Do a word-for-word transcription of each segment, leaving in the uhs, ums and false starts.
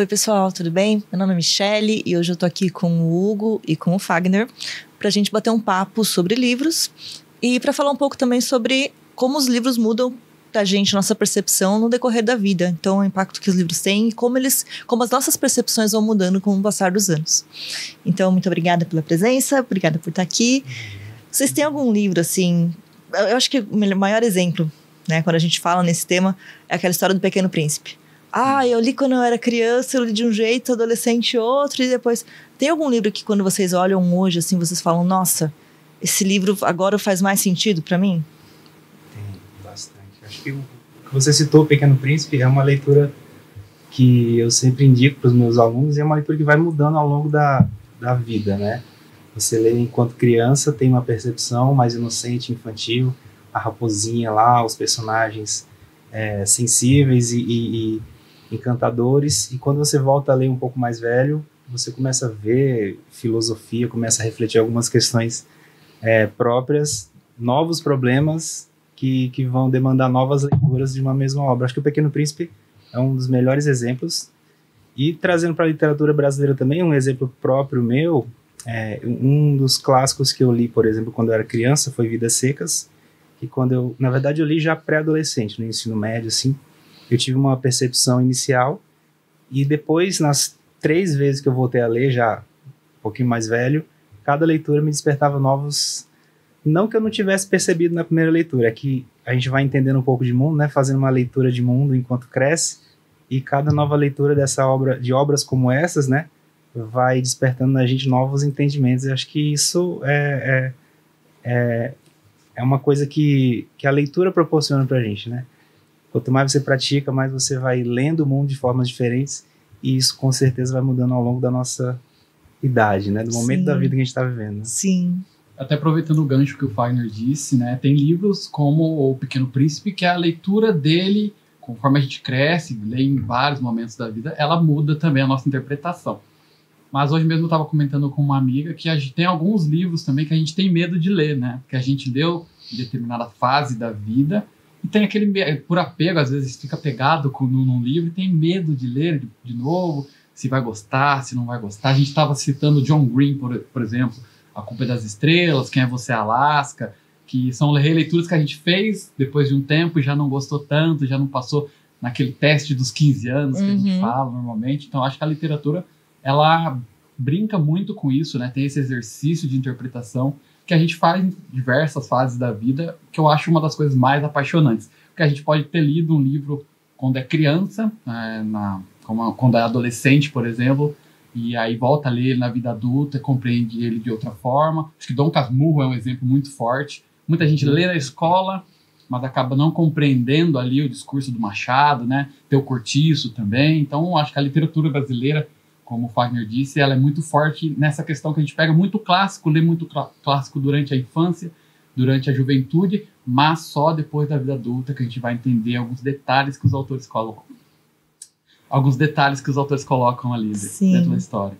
Oi pessoal, tudo bem? Meu nome é Michelle e hoje eu tô aqui com o Hugo e com o Fagner pra gente bater um papo sobre livros e pra falar um pouco também sobre como os livros mudam da gente, nossa percepção no decorrer da vida. Então, o impacto que os livros têm e como, eles, como as nossas percepções vão mudando com o passar dos anos. Então, muito obrigada pela presença, obrigada por estar aqui. Vocês têm algum livro, assim... Eu acho que o maior exemplo, né, quando a gente fala nesse tema, é aquela história do Pequeno Príncipe. Ah, eu li quando eu era criança, eu li de um jeito, adolescente outro, e depois... Tem algum livro que quando vocês olham hoje, assim, vocês falam, nossa, esse livro agora faz mais sentido pra mim? Acho que o que você citou, O Pequeno Príncipe, é uma leitura que eu sempre indico para os meus alunos e é uma leitura que vai mudando ao longo da, da vida, né? Você lê enquanto criança, tem uma percepção mais inocente, infantil, a raposinha lá, os personagens é, sensíveis e, e, e encantadores, e quando você volta a ler um pouco mais velho, você começa a ver filosofia, começa a refletir algumas questões é, próprias, novos problemas... Que, que vão demandar novas leituras de uma mesma obra. Acho que O Pequeno Príncipe é um dos melhores exemplos. E trazendo para a literatura brasileira também, um exemplo próprio meu, é, um dos clássicos que eu li, por exemplo, quando eu era criança, foi Vidas Secas, que quando eu, na verdade eu li já pré-adolescente, no ensino médio, assim, eu tive uma percepção inicial, e depois, nas três vezes que eu voltei a ler, já um pouquinho mais velho, cada leitura me despertava novos... Não que eu não tivesse percebido na primeira leitura, é que a gente vai entendendo um pouco de mundo, né? Fazendo uma leitura de mundo enquanto cresce, e cada nova leitura dessa obra, de obras como essas, né? Vai despertando na gente novos entendimentos. Eu acho que isso é, é, é, é uma coisa que, que a leitura proporciona pra gente, né? Quanto mais você pratica, mais você vai lendo o mundo de formas diferentes, e isso com certeza vai mudando ao longo da nossa idade, né? Do momento Sim. da vida que a gente tá vivendo. Sim. Até aproveitando o gancho que o Fagner disse, né, tem livros como O Pequeno Príncipe, que a leitura dele, conforme a gente cresce, lê em vários momentos da vida, ela muda também a nossa interpretação. Mas hoje mesmo eu estava comentando com uma amiga que a gente tem alguns livros também que a gente tem medo de ler, né, que a gente leu em determinada fase da vida e tem aquele, por apego, às vezes fica pegado com, num livro e tem medo de ler de, de novo, se vai gostar, se não vai gostar. A gente estava citando John Green, por, por exemplo, A Culpa é das Estrelas, Quem é Você, Alasca, que são releituras que a gente fez depois de um tempo e já não gostou tanto, já não passou naquele teste dos quinze anos que uhum. a gente fala normalmente. Então, acho que a literatura, ela brinca muito com isso, né? Tem esse exercício de interpretação que a gente faz em diversas fases da vida, que eu acho uma das coisas mais apaixonantes. Porque a gente pode ter lido um livro quando é criança, é, na, quando é adolescente, por exemplo, e aí volta a ler ele na vida adulta, compreende ele de outra forma. Acho que Dom Casmurro é um exemplo muito forte. Muita gente lê na escola, mas acaba não compreendendo ali o discurso do Machado, né? Teu Cortiço também. Então, acho que a literatura brasileira, como o Fagner disse, ela é muito forte nessa questão que a gente pega muito clássico, lê muito clássico durante a infância, durante a juventude, mas só depois da vida adulta que a gente vai entender alguns detalhes que os autores colocam. Alguns detalhes que os autores colocam ali Sim. dentro da história.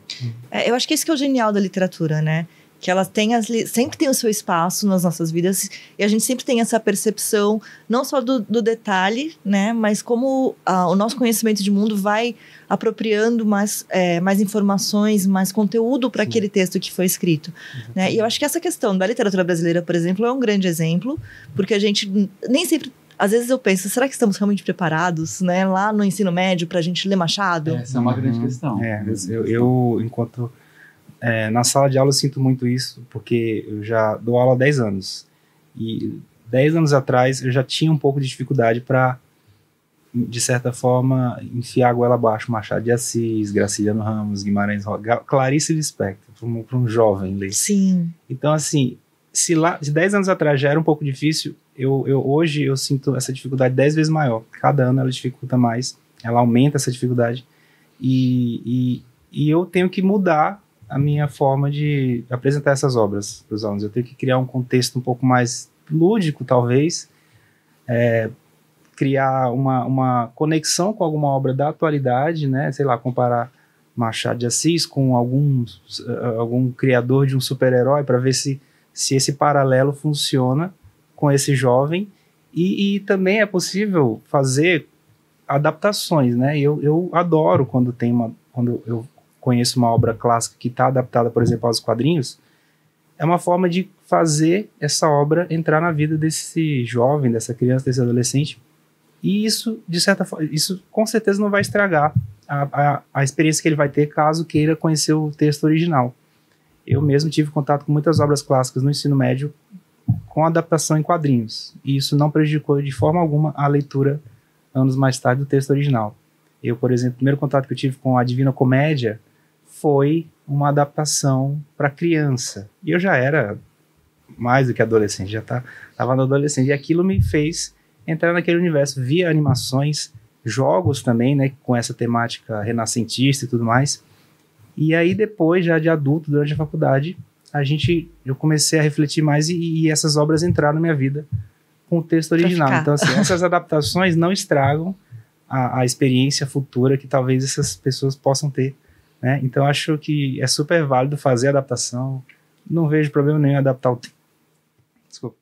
É, eu acho que isso que é o genial da literatura, né? Que ela tem as li- sempre tem o seu espaço nas nossas vidas e a gente sempre tem essa percepção, não só do, do detalhe, né? Mas como a, o nosso conhecimento de mundo vai apropriando mais, é, mais informações, mais conteúdo para aquele texto que foi escrito. Né? E eu acho que essa questão da literatura brasileira, por exemplo, é um grande exemplo, porque a gente nem sempre... Às vezes eu penso, será que estamos realmente preparados, né, lá no ensino médio para a gente ler Machado? Essa é uma grande uhum. questão. É, eu, eu enquanto... É, na sala de aula eu sinto muito isso, porque eu já dou aula há dez anos. E dez anos atrás eu já tinha um pouco de dificuldade para, de certa forma, enfiar a goela abaixo Machado de Assis, Graciliano Ramos, Guimarães Rosa, Clarice Lispector, para um, um jovem ler. Sim. Então, assim, se lá, se dez anos atrás já era um pouco difícil... Eu, eu, hoje eu sinto essa dificuldade dez vezes maior. Cada ano ela dificulta mais, ela aumenta essa dificuldade. E, e, e eu tenho que mudar a minha forma de apresentar essas obras para os alunos. Eu tenho que criar um contexto um pouco mais lúdico, talvez. É, criar uma, uma conexão com alguma obra da atualidade, né? Sei lá, comparar Machado de Assis com algum, algum criador de um super-herói para ver se, se esse paralelo funciona com esse jovem, e, e também é possível fazer adaptações, né? Eu, eu adoro quando tem uma, quando eu conheço uma obra clássica que está adaptada, por exemplo, aos quadrinhos. É uma forma de fazer essa obra entrar na vida desse jovem, dessa criança, desse adolescente. E isso, de certa forma, isso com certeza não vai estragar a, a, a experiência que ele vai ter caso queira conhecer o texto original. Eu mesmo tive contato com muitas obras clássicas no ensino médio com adaptação em quadrinhos. E isso não prejudicou de forma alguma a leitura anos mais tarde do texto original. Eu, por exemplo, o primeiro contato que eu tive com a Divina Comédia foi uma adaptação para criança. E eu já era mais do que adolescente, já estava no adolescente. E aquilo me fez entrar naquele universo, via animações, jogos também, né, com essa temática renascentista e tudo mais. E aí depois, já de adulto, durante a faculdade, a gente, eu comecei a refletir mais e, e essas obras entraram na minha vida com o texto original. Então, assim, essas adaptações não estragam a, a experiência futura que talvez essas pessoas possam ter, né? Então, acho que é super válido fazer adaptação. Não vejo problema nenhum em adaptar o texto. Desculpa.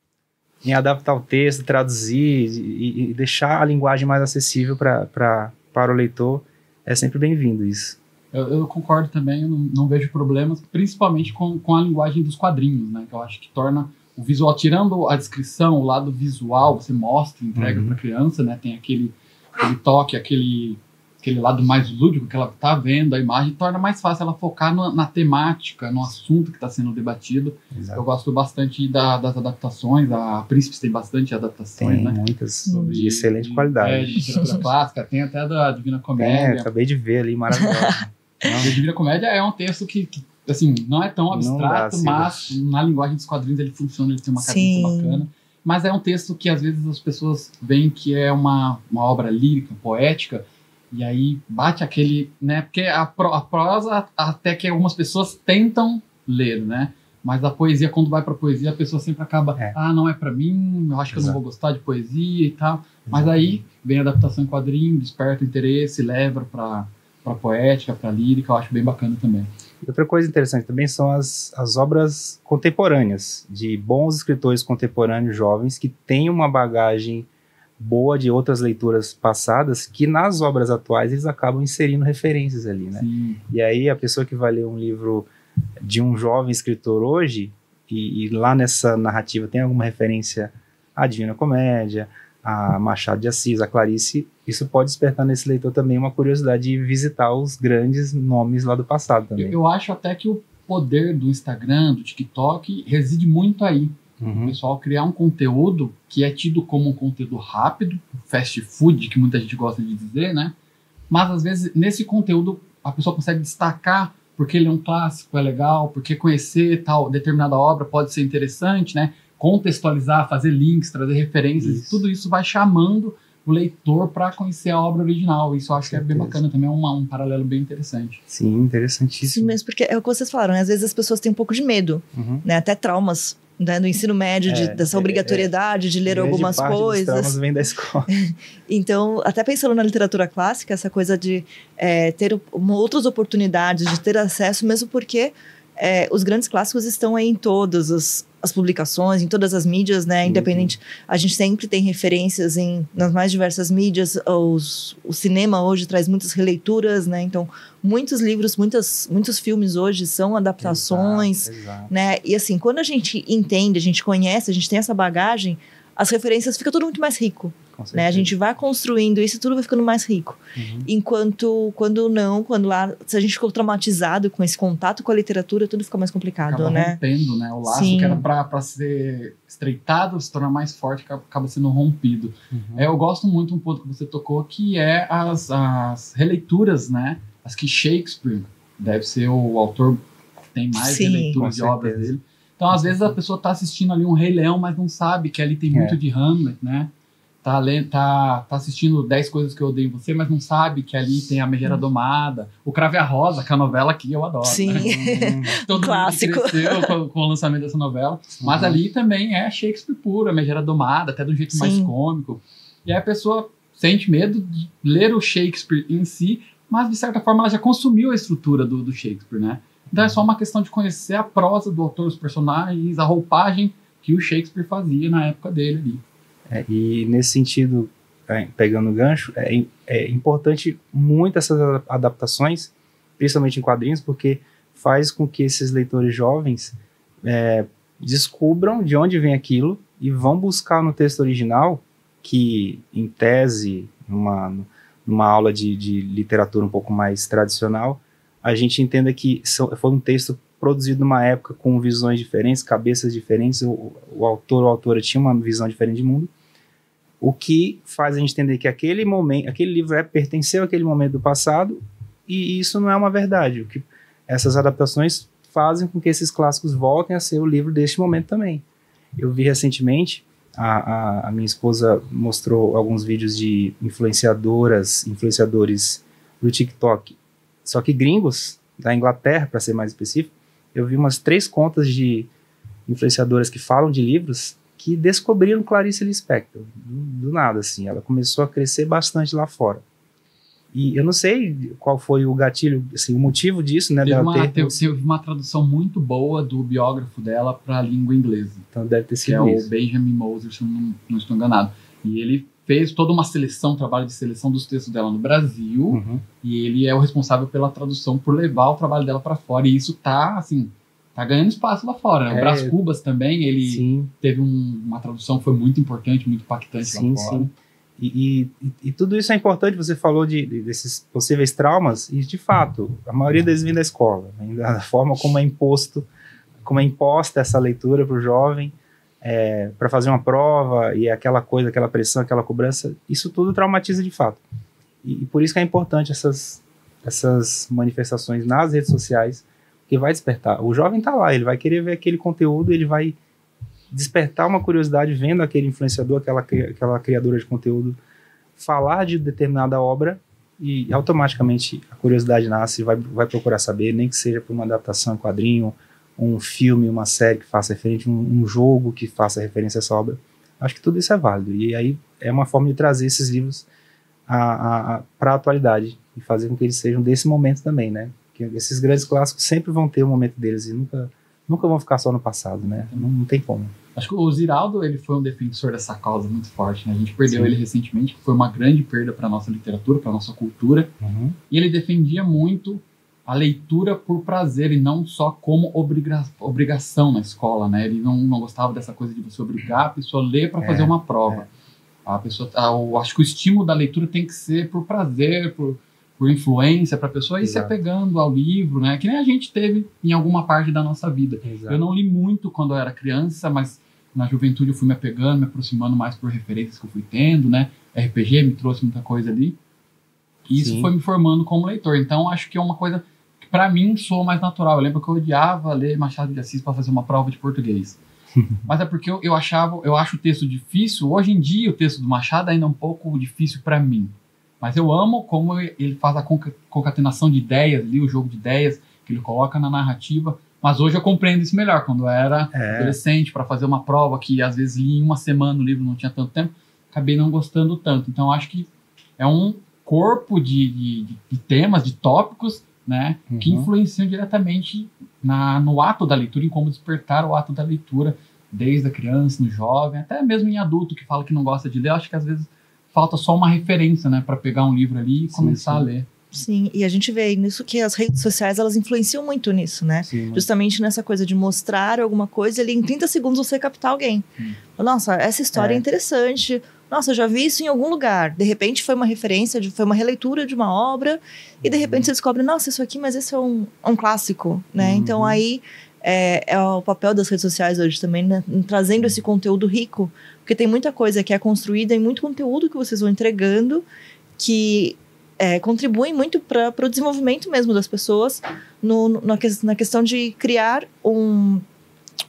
Em adaptar o texto, traduzir e, e deixar a linguagem mais acessível pra, pra, para o leitor. É sempre bem-vindo isso. Eu, eu concordo também, eu não, não vejo problemas, principalmente com, com a linguagem dos quadrinhos, né? Que eu acho que torna o visual, tirando a descrição, o lado visual, você mostra, entrega uhum. para a criança, né? Tem aquele, aquele toque, aquele, aquele lado mais lúdico que ela está vendo, a imagem, torna mais fácil ela focar no, na temática, no assunto que está sendo debatido. Exato. Eu gosto bastante da, das adaptações, a Principis tem bastante adaptações, tem, né? Muitas, sobre, de excelente de, qualidade. É, de literatura clássica, tem até da Divina Comédia. É, acabei de ver ali, maravilhosa. A Divina Comédia é um texto que, que assim, não é tão abstrato, dá, mas dá. Na linguagem dos quadrinhos ele funciona, ele tem uma cadência bacana. Mas é um texto que às vezes as pessoas veem que é uma, uma obra lírica, poética, e aí bate aquele, né? Porque a, pro, a prosa, até que algumas pessoas tentam ler, né? Mas a poesia, quando vai pra poesia, a pessoa sempre acaba, é. ah, não é pra mim, eu acho que Exato. eu não vou gostar de poesia e tal. Mas Exato. aí vem a adaptação em quadrinho, desperta o interesse, leva pra... para poética, para lírica, eu acho bem bacana também. Outra coisa interessante também são as, as obras contemporâneas, de bons escritores contemporâneos jovens que têm uma bagagem boa de outras leituras passadas, que nas obras atuais eles acabam inserindo referências ali, né? Sim. E aí a pessoa que vai ler um livro de um jovem escritor hoje, e, e lá nessa narrativa tem alguma referência à Divina Comédia, a Machado de Assis, a Clarice, isso pode despertar nesse leitor também uma curiosidade de visitar os grandes nomes lá do passado também. Eu acho até que o poder do Instagram, do TikTok, reside muito aí. Uhum. O pessoal criar um conteúdo que é tido como um conteúdo rápido, fast food, que muita gente gosta de dizer, né? Mas às vezes nesse conteúdo a pessoa consegue destacar porque ele é um clássico, é legal, porque conhecer tal determinada obra pode ser interessante, né? Contextualizar, fazer links, trazer referências, isso. E tudo isso vai chamando o leitor para conhecer a obra original. Isso eu acho que é bem bacana também, é um, um paralelo bem interessante. Sim, interessantíssimo. Sim, mesmo, porque é o que vocês falaram, às vezes as pessoas têm um pouco de medo, uhum. né, até traumas, né, no ensino médio, é, de, dessa é, obrigatoriedade é, de ler algumas parte coisas. Dos traumas vem da escola. Então, até pensando na literatura clássica, essa coisa de é, ter uma, outras oportunidades, de ter acesso, mesmo porque é, os grandes clássicos estão aí em todos os as publicações, em todas as mídias, né, independente, uhum. a gente sempre tem referências em, nas mais diversas mídias, os, o cinema hoje traz muitas releituras, né, então muitos livros, muitas, muitos filmes hoje são adaptações, exato, exato. né, e assim, quando a gente entende, a gente conhece, a gente tem essa bagagem, as referências, fica tudo muito mais rico, né, a gente vai construindo isso e tudo vai ficando mais rico, uhum. enquanto, quando não, quando lá, se a gente ficou traumatizado com esse contato com a literatura, tudo fica mais complicado, acaba né, rompendo, né, o laço Sim. que era pra, pra ser estreitado, se tornar mais forte, acaba sendo rompido, uhum. é, eu gosto muito um ponto que você tocou, que é as, as releituras, né, as que Shakespeare, deve ser o autor que tem mais Sim. releituras de obras dele. Então, às vezes, a pessoa está assistindo ali um Rei Leão, mas não sabe que ali tem muito é. de Hamlet, né? Tá, tá, tá assistindo dez coisas que eu odeio em você, mas não sabe que ali tem A Megera Domada, O Cravo e a Rosa, que é a novela que eu adoro. Sim, né? Todo clássico. Mundo cresceu com, com o lançamento dessa novela. Mas uhum. ali também é Shakespeare puro, A Megera Domada, até de um jeito Sim. mais cômico. E aí a pessoa sente medo de ler o Shakespeare em si, mas, de certa forma, ela já consumiu a estrutura do, do Shakespeare, né? Então é só uma questão de conhecer a prosa do autor, os personagens, a roupagem que o Shakespeare fazia na época dele ali. É, e nesse sentido, é, pegando o gancho, é, é importante muito essas adaptações, principalmente em quadrinhos, porque faz com que esses leitores jovens é, descubram de onde vem aquilo e vão buscar no texto original, que em tese, numa, numa aula de, de literatura um pouco mais tradicional, a gente entenda que são, foi um texto produzido numa época com visões diferentes, cabeças diferentes, o, o autor ou a autora tinha uma visão diferente de mundo, o que faz a gente entender que aquele momento, aquele livro é, pertenceu àquele momento do passado, e isso não é uma verdade. O que essas adaptações fazem com que esses clássicos voltem a ser o livro deste momento também. Eu vi recentemente, a, a, a minha esposa mostrou alguns vídeos de influenciadoras, influenciadores do TikTok, só que gringos, da Inglaterra, para ser mais específico. Eu vi umas três contas de influenciadoras que falam de livros que descobriram Clarice Lispector, do, do nada, assim. Ela começou a crescer bastante lá fora. E eu não sei qual foi o gatilho, assim, o motivo disso, né? Teve, uma, ter... teve, teve uma tradução muito boa do biógrafo dela para a língua inglesa. Então deve ter sido que é isso. O Benjamin Moser, se eu não, não estou enganado. E ele fez toda uma seleção, um trabalho de seleção dos textos dela no Brasil, uhum. E ele é o responsável pela tradução, por levar o trabalho dela para fora. E isso tá, assim, tá ganhando espaço lá fora, né? O é, Brás Cubas também, ele sim. teve um, uma tradução, foi muito importante, muito impactante sim, lá fora. Sim. E, e, e tudo isso é importante. Você falou de, de, desses possíveis traumas, e de fato, a maioria deles vem da escola, vem da forma como é imposto, como é imposta essa leitura para o jovem, é, para fazer uma prova, e aquela coisa, aquela pressão, aquela cobrança, isso tudo traumatiza de fato. E, e por isso que é importante essas, essas manifestações nas redes sociais, que vai despertar. O jovem está lá, ele vai querer ver aquele conteúdo, ele vai despertar uma curiosidade vendo aquele influenciador, aquela, aquela criadora de conteúdo falar de determinada obra, e automaticamente a curiosidade nasce, vai, vai procurar saber, nem que seja por uma adaptação, um quadrinho, um filme, uma série que faça referência, um, um jogo que faça referência a essa obra. Acho que tudo isso é válido, e aí é uma forma de trazer esses livros para a atualidade e fazer com que eles sejam desse momento também, né? Que esses grandes clássicos sempre vão ter o momento deles e nunca... Nunca vão ficar só no passado, né? Não, não tem como. Acho que o Ziraldo, ele foi um defensor dessa causa muito forte, né? A gente perdeu Sim. ele recentemente, que foi uma grande perda para a nossa literatura, para a nossa cultura. Uhum. E ele defendia muito a leitura por prazer e não só como obriga- obrigação na escola, né? Ele não, não gostava dessa coisa de você obrigar a pessoa a ler para é, fazer uma prova. É. A pessoa, a, o, acho que o estímulo da leitura tem que ser por prazer, por... por influência, para a pessoa ir Exato. Se apegando ao livro, né? Que nem a gente teve em alguma parte da nossa vida. Exato. Eu não li muito quando eu era criança, mas na juventude eu fui me apegando, me aproximando mais por referências que eu fui tendo, né? R P G me trouxe muita coisa ali. E isso Sim. foi me formando como leitor. Então, acho que é uma coisa que, para mim, soa mais natural. Eu lembro que eu odiava ler Machado de Assis para fazer uma prova de português. Mas é porque eu, eu, achava, eu acho o texto difícil. Hoje em dia, o texto do Machado ainda é um pouco difícil para mim. Mas eu amo como ele faz a concatenação de ideias ali, o jogo de ideias que ele coloca na narrativa. Mas hoje eu compreendo isso melhor. Quando eu era é. adolescente, para fazer uma prova que às vezes li em uma semana, o livro não tinha tanto tempo, acabei não gostando tanto. Então acho que é um corpo de, de, de temas, de tópicos, né, uhum. que influenciam diretamente na, no ato da leitura, em como despertar o ato da leitura, desde a criança, no jovem, até mesmo em adulto que fala que não gosta de ler. Acho que às vezes falta só uma referência, né, para pegar um livro ali e sim, começar sim. a ler. Sim, e a gente vê nisso que as redes sociais, elas influenciam muito nisso, né? Sim, justamente nessa coisa de mostrar alguma coisa ali em trinta segundos você captar alguém. Sim. Nossa, essa história é. é interessante. Nossa, eu já vi isso em algum lugar. De repente foi uma referência, de, foi uma releitura de uma obra e de uhum. repente você descobre, nossa, isso aqui, mas esse é um, um clássico, né? Uhum. Então aí É, é o papel das redes sociais hoje também, né? Trazendo esse conteúdo rico, porque tem muita coisa que é construída e muito conteúdo que vocês vão entregando que é, contribuem muito para o desenvolvimento mesmo das pessoas no, no, na, na questão de criar um,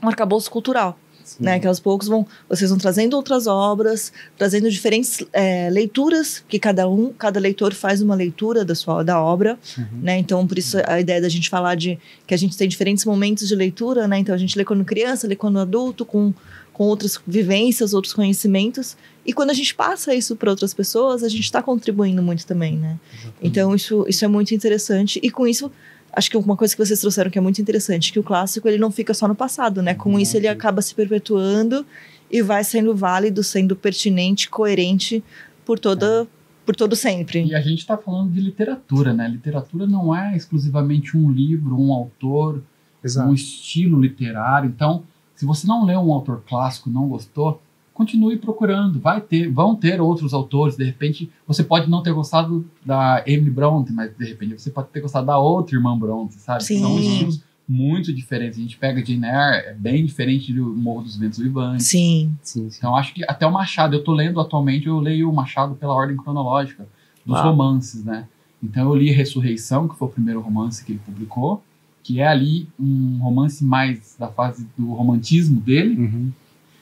um arcabouço cultural, né? Que aos poucos vão, vocês vão trazendo outras obras, trazendo diferentes é, leituras, que cada um, cada leitor faz uma leitura da sua da obra, uhum. né? Então por isso a ideia da gente falar de que a gente tem diferentes momentos de leitura, né? Então a gente lê quando criança, lê quando adulto, com com outras vivências, outros conhecimentos, e quando a gente passa isso para outras pessoas, a gente está contribuindo muito também, né? Exatamente. Então isso isso é muito interessante, e com isso acho que uma coisa que vocês trouxeram que é muito interessante, que o clássico ele não fica só no passado, né? Com uhum. isso ele acaba se perpetuando e vai sendo válido, sendo pertinente, coerente por toda... É. Por todo sempre. E a gente está falando de literatura, né? Literatura não é exclusivamente um livro, um autor, Exato. Um estilo literário. Então, se você não leu um autor clássico, não gostou, continue procurando. Vai ter, vão ter outros autores. De repente, você pode não ter gostado da Emily Bronte, mas de repente você pode ter gostado da outra irmã Bronte, sabe? Sim. São estilos muito diferentes. A gente pega Jane Eyre, é bem diferente do Morro dos Ventos Vivantes. Sim. Sim, sim. Então, acho que até o Machado, eu tô lendo atualmente, eu leio o Machado pela ordem cronológica dos Uau. Romances, né? Então, eu li Ressurreição, que foi o primeiro romance que ele publicou, que é ali um romance mais da fase do romantismo dele. Uhum.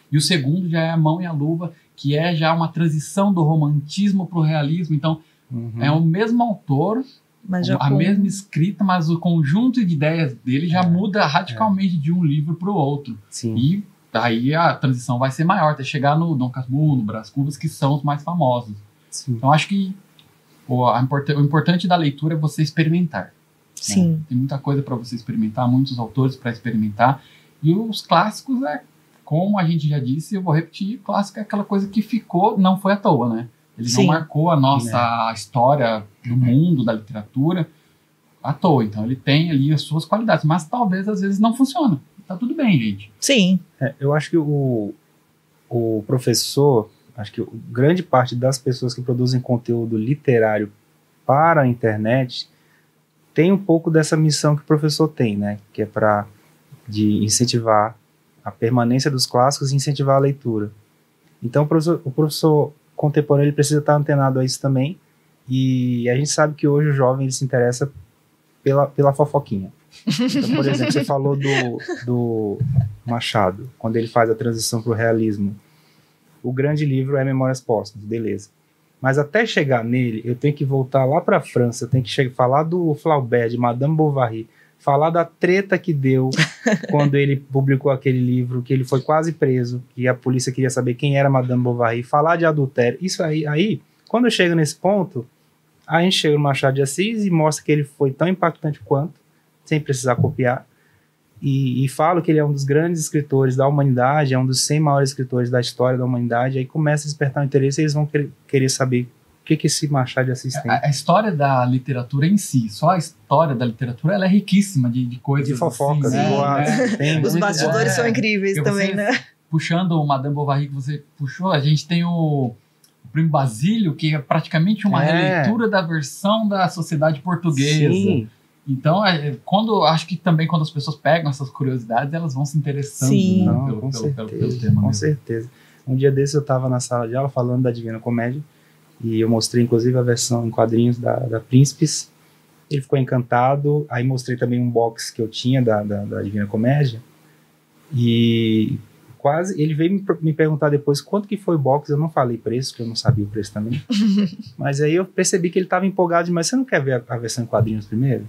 E o segundo já é A Mão e a Luva, que é já uma transição do romantismo pro realismo. Então, uhum. é o mesmo autor... Mas a foi. mesma escrita, mas o conjunto de ideias dele já é, muda radicalmente é. de um livro para o outro. Sim. E daí a transição vai ser maior, até chegar no Dom Casmurro, no Brás Cubas, que são os mais famosos. Sim. Então acho que o, a import- o importante da leitura é você experimentar. Sim. Né? Tem muita coisa para você experimentar, muitos autores para experimentar. E os clássicos, é, como a gente já disse, eu vou repetir, clássico é aquela coisa que ficou, não foi à toa, né? Ele Sim. não marcou a nossa é. história do mundo, da literatura, à toa. Então, ele tem ali as suas qualidades. Mas, talvez, às vezes, não funciona. Tá tudo bem, gente. Sim. É, eu acho que o, o professor, acho que grande parte das pessoas que produzem conteúdo literário para a internet tem um pouco dessa missão que o professor tem, né? Que é pra, de incentivar a permanência dos clássicos e incentivar a leitura. Então, o professor... O professor contemporâneo, ele precisa estar antenado a isso também, e a gente sabe que hoje o jovem ele se interessa pela, pela fofoquinha. Então, por exemplo, você falou do, do Machado, quando ele faz a transição para o realismo. O grande livro é Memórias Póstumas, beleza. Mas até chegar nele, eu tenho que voltar lá para a França, eu tenho que chegar, falar do Flaubert, de Madame Bovary, falar da treta que deu quando ele publicou aquele livro, que ele foi quase preso, que a polícia queria saber quem era Madame Bovary, falar de adultério, isso aí, aí quando eu chego nesse ponto, a gente chega no Machado de Assis e mostra que ele foi tão impactante quanto, sem precisar copiar, e, e falo que ele é um dos grandes escritores da humanidade, é um dos cem maiores escritores da história da humanidade, aí começa a despertar o interesse e eles vão querer, querer saber o que, que esse Machado de Assis tem? A, a história da literatura em si, só a história da literatura, ela é riquíssima de, de coisas. De fofocas, assim, né? É, né? Os bastidores é, são incríveis também, você, né? Puxando o Madame Bovary que você puxou, a gente tem o, o Primo Basílio, que é praticamente uma é. releitura da versão da sociedade portuguesa. Sim. Então, quando, acho que também quando as pessoas pegam essas curiosidades, elas vão se interessando, Sim. Né? Não, pelo, com pelo, certeza, pelo, pelo tema. Com mesmo. certeza. Um dia desses eu estava na sala de aula falando da Divina Comédia, e eu mostrei, inclusive, a versão em quadrinhos da, da Principis. Ele ficou encantado. Aí mostrei também um box que eu tinha da, da, da Divina Comédia. E quase... Ele veio me, me perguntar depois quanto que foi o box. Eu não falei preço, porque eu não sabia o preço também. Mas aí eu percebi que ele estava empolgado demais. Você não quer ver a, a versão em quadrinhos primeiro?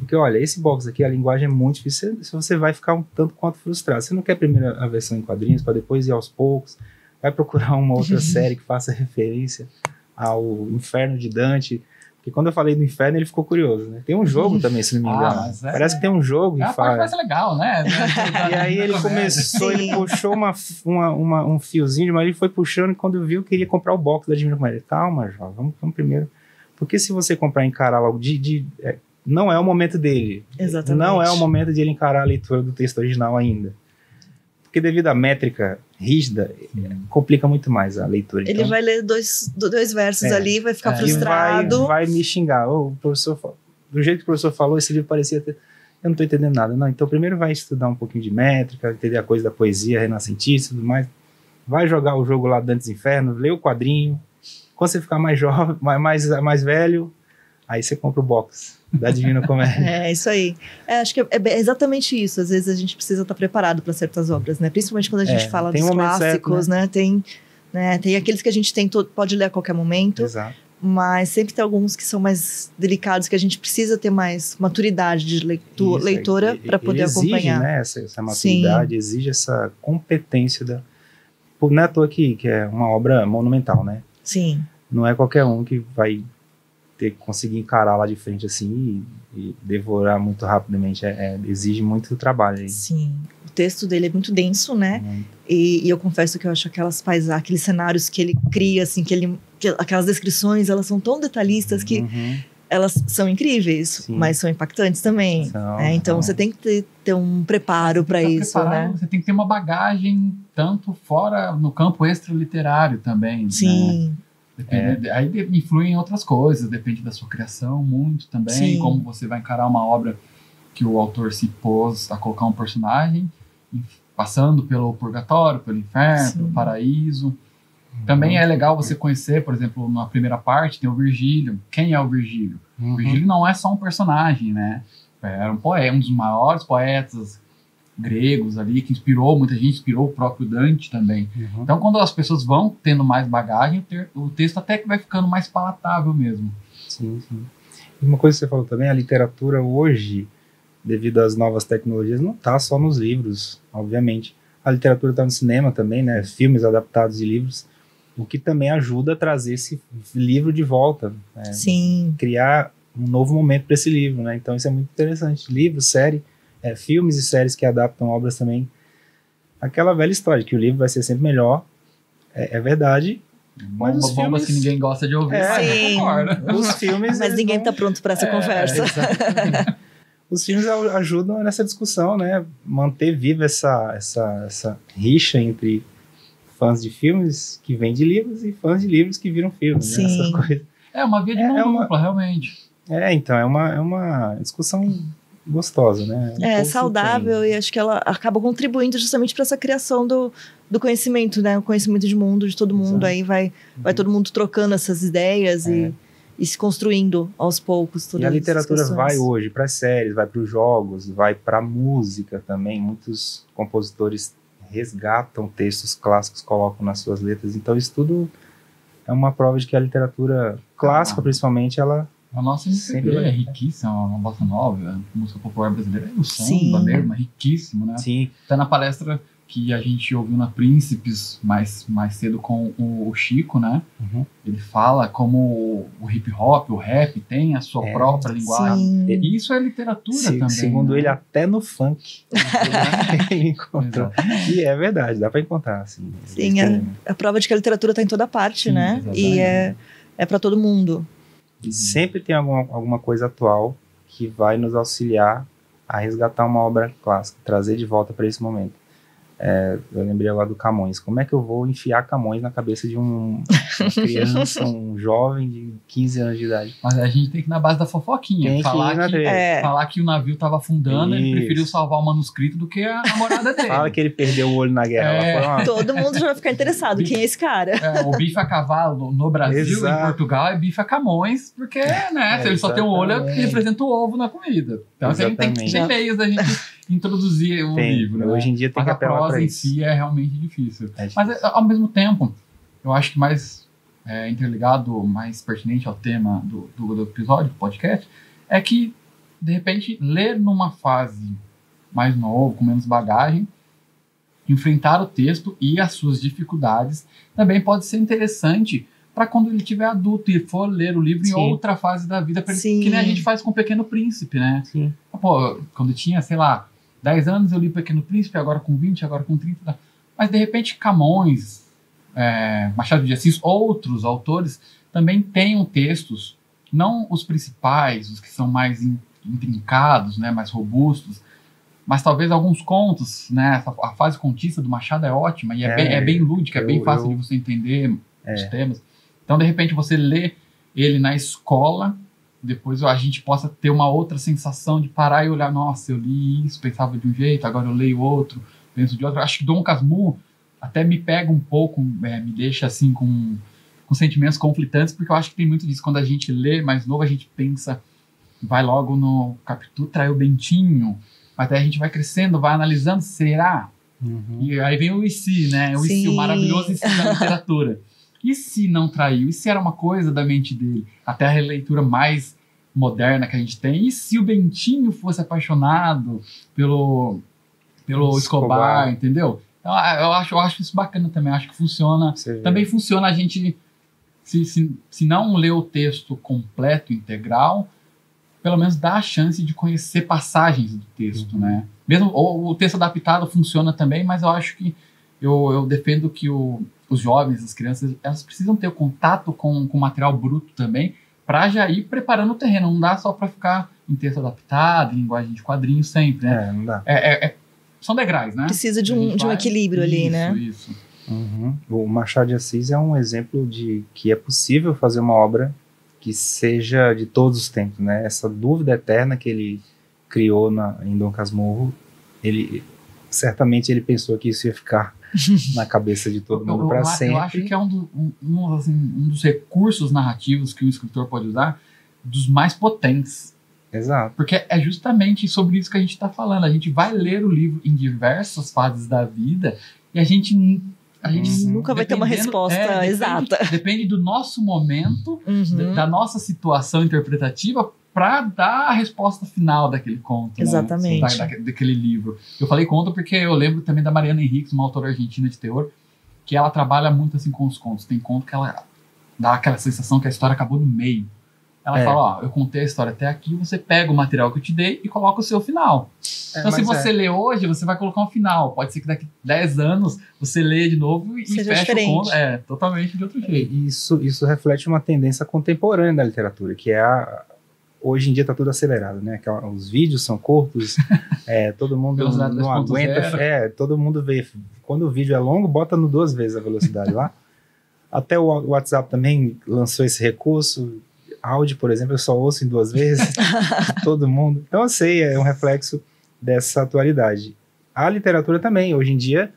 Porque, olha, esse box aqui, a linguagem é muito difícil. Você, você vai ficar um tanto quanto frustrado. Você não quer primeiro a versão em quadrinhos, para depois ir aos poucos. Vai procurar uma outra série que faça referência ao Inferno de Dante, porque quando eu falei do Inferno, ele ficou curioso, né? Tem um jogo também, se não me engano. Ah, é, parece que tem um jogo. É, e fala... parece legal, né? E aí ele começou, ele puxou uma, uma, uma, um fiozinho de madeira, ele foi puxando, e quando viu, queria comprar o box da Divina Comédia. Calma, João, vamos, vamos primeiro. Porque se você comprar e encarar logo de... de é, não é o momento dele. Exatamente. Não é o momento de ele encarar a leitura do texto original ainda. Porque devido à métrica rígida, complica muito mais a leitura. Ele então, vai ler dois, dois versos é, ali, vai ficar é, frustrado. Vai, vai me xingar. Oh, o professor, do jeito que o professor falou, esse livro parecia... Ter, eu não estou entendendo nada. Não, então primeiro vai estudar um pouquinho de métrica, entender a coisa da poesia renascentista e tudo mais. Vai jogar o jogo lá Dantes Inferno, lê o quadrinho. Quando você ficar mais jovem, mais, mais velho, aí você compra o box da Divina Comédia. É, isso aí. É, acho que é, é exatamente isso. Às vezes a gente precisa estar preparado para certas obras, né? Principalmente quando a gente é, fala dos clássicos, certo, né? né? Tem, né? Tem aqueles que a gente tem todo, pode ler a qualquer momento. Exato. Mas sempre tem alguns que são mais delicados, que a gente precisa ter mais maturidade de leitu- isso, leitora para poder exige, acompanhar. Né? Essa, essa maturidade Sim. exige essa competência. Da... Não é à toa que, que é uma obra monumental, né? Sim. Não é qualquer um que vai ter que conseguir encarar lá de frente assim e, e devorar muito rapidamente. É, é, exige muito trabalho aí. Sim. O texto dele é muito denso, né? Muito. E, e eu confesso que eu acho aquelas paisagens, aqueles cenários que ele cria, assim, que ele, que aquelas descrições, elas são tão detalhistas que uhum. elas são incríveis, Sim. mas são impactantes também. São, né? Então, são. Você tem que ter, ter um preparo para isso, né? Você tem que ter uma bagagem, tanto fora, no campo extra-literário também, Sim. né? Depende, é. Aí influi em outras coisas, depende da sua criação muito também, Sim. como você vai encarar uma obra que o autor se pôs a colocar um personagem, passando pelo purgatório, pelo inferno, Sim. pelo paraíso. Uhum. Também é legal você conhecer, por exemplo, na primeira parte tem o Virgílio. Quem é o Virgílio? Uhum. O Virgílio não é só um personagem, né? Era um poeta, um dos maiores poetas gregos ali, que inspirou muita gente, inspirou o próprio Dante também. Uhum. Então, quando as pessoas vão tendo mais bagagem, o texto até que vai ficando mais palatável mesmo. Sim, sim. E uma coisa que você falou também, a literatura hoje, devido às novas tecnologias, não está só nos livros, obviamente. A literatura está no cinema também, né? Filmes adaptados de livros, o que também ajuda a trazer esse livro de volta. Né? Sim. Criar um novo momento para esse livro, né? Então, isso é muito interessante. Livro, série... É, filmes e séries que adaptam obras também. Aquela velha história, que o livro vai ser sempre melhor. É, é verdade. Mas os filmes... Bombas que ninguém gosta de ouvir. É, sim. Os filmes... Mas ninguém está vão... pronto para essa é, conversa. É, os filmes ajudam nessa discussão, né? Manter viva essa, essa, essa rixa entre fãs de filmes que vêm de livros e fãs de livros que viram filmes. Sim. Né? Essa coisa. É uma via de é, mão é uma... dupla, realmente. É, então, é uma, é uma discussão... gostosa, né? Um é, saudável tem. E acho que ela acaba contribuindo justamente para essa criação do, do conhecimento, né? O conhecimento de mundo, de todo mundo. Exato. Aí vai, uhum. vai todo mundo trocando essas ideias é. e, e se construindo aos poucos. E a literatura vai hoje para as séries, vai para os jogos, vai para a música também. Muitos compositores resgatam textos clássicos, colocam nas suas letras. Então isso tudo é uma prova de que a literatura clássica, ah. principalmente, ela... A nossa M P B é riquíssima, uma bossa nova, a música popular brasileira é o som, Sim. bandeira, é riquíssimo, né? Sim. Tá na palestra que a gente ouviu na Principis mais, mais cedo com o Chico, né? Uhum. Ele fala como o hip hop, o rap tem a sua é. própria linguagem. Sim. E isso é literatura Se, também. Segundo né? ele, até no funk ele encontrou. Exatamente. E é verdade, dá para encontrar. Assim, Sim, é, a prova de que a literatura está em toda parte, Sim, né? Exatamente. E é, é para todo mundo. E sempre tem alguma, alguma coisa atual que vai nos auxiliar a resgatar uma obra clássica, trazer de volta para esse momento. É, eu lembrei agora do Camões. Como é que eu vou enfiar Camões na cabeça de um, uma criança, um jovem de quinze anos de idade? Mas a gente tem que ir na base da fofoquinha. Tem falar, que que, é. falar que o navio estava afundando, Isso. ele preferiu salvar o manuscrito do que a namorada dele. Fala que ele perdeu o olho na guerra. É. Ela uma... Todo mundo já vai ficar interessado. Bife, quem é esse cara? É, o bife a cavalo no Brasil, Exato. Em Portugal, é bife a Camões, porque né, é, se ele só tem um olho, é que representa o ovo na comida. Então tem, tem, tem meios da gente... introduzir o tem, livro. Hoje em dia tem que apelar para isso. A prosa em si é realmente difícil. É difícil. Mas, ao mesmo tempo, eu acho que mais é, interligado, mais pertinente ao tema do, do, do episódio, do podcast, é que, de repente, ler numa fase mais nova, com menos bagagem, enfrentar o texto e as suas dificuldades também pode ser interessante para quando ele tiver adulto e for ler o livro Sim. em outra fase da vida. Ele, que nem a gente faz com o Pequeno Príncipe, né? Sim. Pô, quando eu tinha, sei lá, dez anos eu li Pequeno Príncipe, agora com vinte, agora com trinta. Mas, de repente, Camões, é, Machado de Assis, outros autores também tenham textos, não os principais, os que são mais intrincados, né, mais robustos, mas talvez alguns contos, né, a fase contista do Machado é ótima e é, é, bem, é bem lúdica, eu, é bem fácil eu... de você entender é. os temas. Então, de repente, você lê ele na escola... depois a gente possa ter uma outra sensação de parar e olhar, nossa, eu li isso, pensava de um jeito, agora eu leio outro, penso de outro. Acho que Dom Casmurro até me pega um pouco, é, me deixa assim com, com sentimentos conflitantes, porque eu acho que tem muito disso. Quando a gente lê mais novo, a gente pensa, vai logo no Capitu, traiu Bentinho, até a gente vai crescendo, vai analisando, será? Uhum. E aí vem o e se, né? O Sim. e se, o maravilhoso e se da literatura. E se não traiu? E se era uma coisa da mente dele? Até a releitura mais moderna que a gente tem. E se o Bentinho fosse apaixonado pelo, pelo Escobar, Escobar, entendeu? Eu, eu, acho, eu acho isso bacana também. Acho que funciona. Sim. Também funciona a gente se, se, se não ler o texto completo, integral, pelo menos dá a chance de conhecer passagens do texto, uhum. né? Mesmo, ou o texto adaptado funciona também, mas eu acho que eu, eu defendo que o, os jovens, as crianças, elas precisam ter contato com o material bruto também, para já ir preparando o terreno. Não dá só para ficar em texto adaptado, em linguagem de quadrinhos sempre, né? É, não dá. É, é, é, são degraus, né? Precisa de um, de um equilíbrio isso, ali, né? Isso, isso. Uhum. O Machado de Assis é um exemplo de que é possível fazer uma obra que seja de todos os tempos, né? Essa dúvida eterna que ele criou na, em Dom Casmurro, ele... certamente ele pensou que isso ia ficar na cabeça de todo mundo para sempre. Eu acho que é um, do, um, um, assim, um dos recursos narrativos que um escritor pode usar, dos mais potentes. Exato. Porque é justamente sobre isso que a gente está falando. A gente vai ler o livro em diversas fases da vida e a gente... A gente uhum. nunca vai ter uma resposta é, depende, exata. Depende do nosso momento, uhum. da nossa situação interpretativa, para dar a resposta final daquele conto. Exatamente. Né? Da, da, daquele livro. Eu falei conto porque eu lembro também da Mariana Henriques, uma autora argentina de terror, que ela trabalha muito assim com os contos. Tem conto que ela dá aquela sensação que a história acabou no meio. Ela é. fala, ó, eu contei a história até aqui, você pega o material que eu te dei e coloca o seu final. É, então, se você é. lê hoje, você vai colocar um final. Pode ser que daqui a dez anos você lê de novo e seja fecha diferente. O conto. É, totalmente de outro jeito. Isso, isso reflete uma tendência contemporânea da literatura, que é a... Hoje em dia está tudo acelerado, né? Os vídeos são curtos, é, todo mundo não, não aguenta. É, todo mundo vê. Quando o vídeo é longo, bota no duas vezes a velocidade lá. Até o WhatsApp também lançou esse recurso. Áudio, por exemplo, eu só ouço em duas vezes. Todo mundo. Então, eu sei, é um reflexo dessa atualidade. A literatura também. Hoje em dia,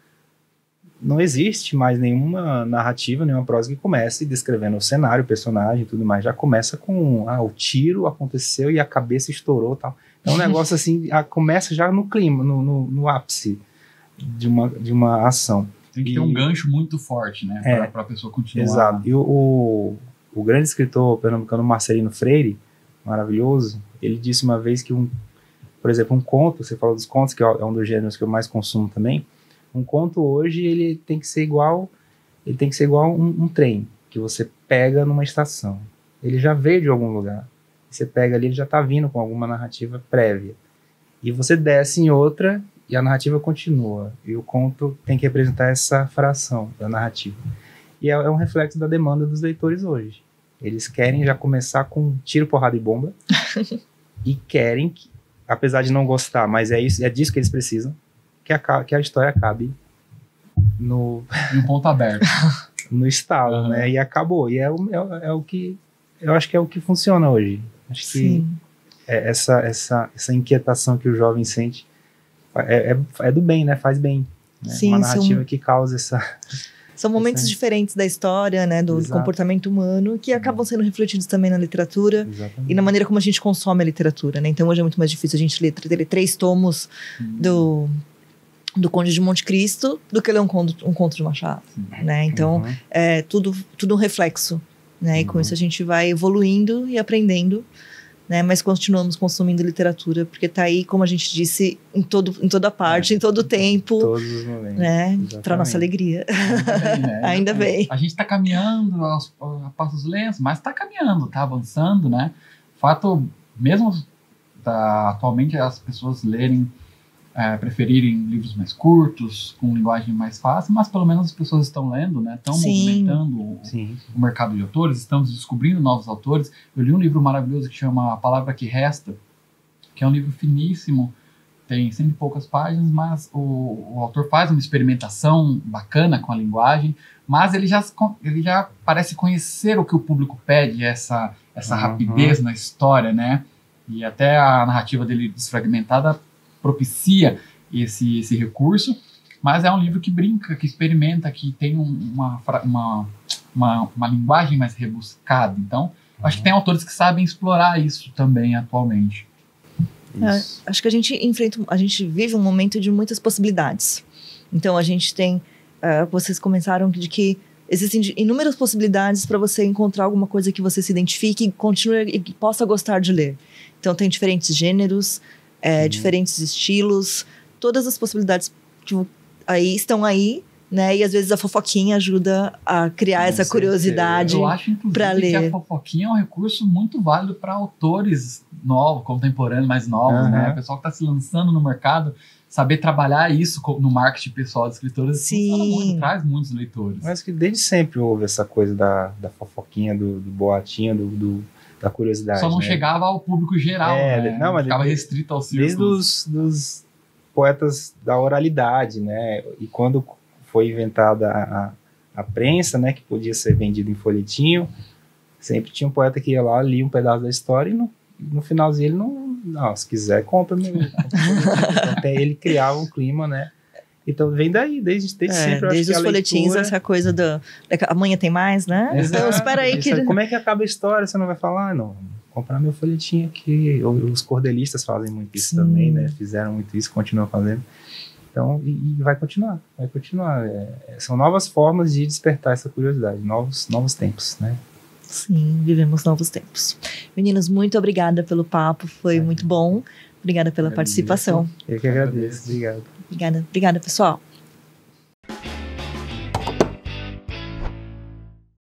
não existe mais nenhuma narrativa, nenhuma prosa que comece descrevendo o cenário, o personagem e tudo mais. Já começa com, ah, o tiro aconteceu e a cabeça estourou e tal. Então, um negócio assim, a, começa já no clima, no, no, no ápice de uma, de uma ação. Tem que e, ter um gancho muito forte, né? É, para a pessoa continuar. Exato. E o, o, o grande escritor pernambucano Marcelino Freire, maravilhoso, ele disse uma vez que, um, por exemplo, um conto, você falou dos contos, que é um dos gêneros que eu mais consumo também, um conto hoje, ele tem que ser igual, ele tem que ser igual um, um trem que você pega numa estação. Ele já veio de algum lugar. Você pega ali, ele já está vindo com alguma narrativa prévia. E você desce em outra e a narrativa continua. E o conto tem que representar essa fração da narrativa. E é, é um reflexo da demanda dos leitores hoje. Eles querem já começar com tiro, porrada e bomba. E querem, que, apesar de não gostar, mas é, isso, é disso que eles precisam, Que a, que a história acabe no... Em um ponto aberto. No estalo, uhum. né? E acabou. E é o, é, é o que... Eu acho que é o que funciona hoje. Acho Sim. que é essa, essa, essa inquietação que o jovem sente é, é, é do bem, né? Faz bem. Né? Sim, uma narrativa são, que causa essa... São momentos essa... diferentes da história, né? Do, do comportamento humano, que acabam sendo refletidos também na literatura. Exatamente. E na maneira como a gente consome a literatura, né? Então hoje é muito mais difícil a gente ler, ler três tomos hum. do... do Conde de Monte Cristo, do que ler um conto, um conto de Machado, né? Então, uhum. é tudo, tudo um reflexo, né? E com uhum. isso a gente vai evoluindo e aprendendo, né? Mas continuamos consumindo literatura, porque tá aí, como a gente disse, em, todo, em toda parte, é, em todo o tempo. Em todos os momentos. Né? Para nossa alegria. Ainda bem, né? Ainda bem. A gente tá caminhando aos, aos passos lentos, mas tá caminhando, tá avançando, né? Fato, mesmo tá, atualmente as pessoas lerem É, preferirem livros mais curtos, com linguagem mais fácil, mas pelo menos as pessoas estão lendo, né? Estão Sim. movimentando o, Sim. o mercado de autores, estamos descobrindo novos autores. Eu li um livro maravilhoso que chama A Palavra que Resta, que é um livro finíssimo, tem cento e poucas páginas, mas o, o autor faz uma experimentação bacana com a linguagem, mas ele já, ele já parece conhecer o que o público pede, essa, essa uhum. rapidez na história, né? E até a narrativa dele desfragmentada propicia esse, esse recurso, mas é um livro que brinca, que experimenta, que tem um, uma, uma, uma, uma linguagem mais rebuscada. Então, uhum. acho que tem autores que sabem explorar isso também atualmente. Isso. É, acho que a gente enfrenta, a gente vive um momento de muitas possibilidades. Então, a gente tem, uh, vocês comentaram de que existem inúmeras possibilidades para você encontrar alguma coisa que você se identifique e continue e possa gostar de ler. Então, tem diferentes gêneros, É, uhum. diferentes estilos, todas as possibilidades que aí, estão aí né? E às vezes a fofoquinha ajuda a criar Com essa certeza. curiosidade para ler. Eu acho, inclusive, que a fofoquinha é um recurso muito válido para autores novos, contemporâneos, mais novos, uhum. né? O pessoal que está se lançando no mercado, saber trabalhar isso no marketing pessoal de escritores, Sim. muito, traz muitos leitores. Mas que desde sempre houve essa coisa da, da fofoquinha, do, do boatinha, do... do... da curiosidade. Só não né? chegava ao público geral, é, né? Não, mas ficava desde, restrito ao círculo. Desde os dos poetas da oralidade, né? E quando foi inventada a, a prensa, né? Que podia ser vendida em folhetinho, sempre tinha um poeta que ia lá, lia um pedaço da história e no, no finalzinho ele não... não se quiser, compra. Até ele criava um clima, né? Então vem daí, desde, desde é, sempre. Desde os folhetins, leitura... essa coisa do... amanhã tem mais, né? Exato. Então espera aí que... Como é que acaba a história? Você não vai falar, ah, não, vou comprar meu folhetinho aqui. Os cordelistas fazem muito isso Sim. também, né? Fizeram muito isso, continuam fazendo. Então, e, e vai continuar, vai continuar. É, são novas formas de despertar essa curiosidade, novos, novos tempos, né? Sim, vivemos novos tempos. Meninos, muito obrigada pelo papo, foi é. muito bom. Obrigada pela eu participação. Eu que agradeço, obrigado. Obrigada, obrigada pessoal.